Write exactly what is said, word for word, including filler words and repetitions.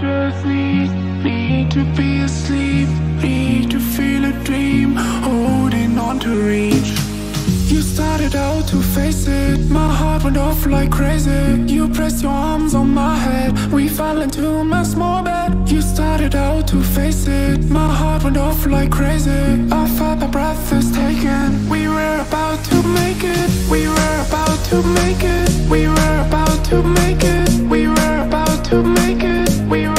just need, need to be asleep, need to feel a dream, holding on to reach. You started out to face it, my heart went off like crazy. You pressed your arms on my head, we fell into my small bed. You started out to face it, my heart went off like crazy. I felt my breath is taken, we were about to make it. We were about to make it, we were about to make it. We were about to make it, we were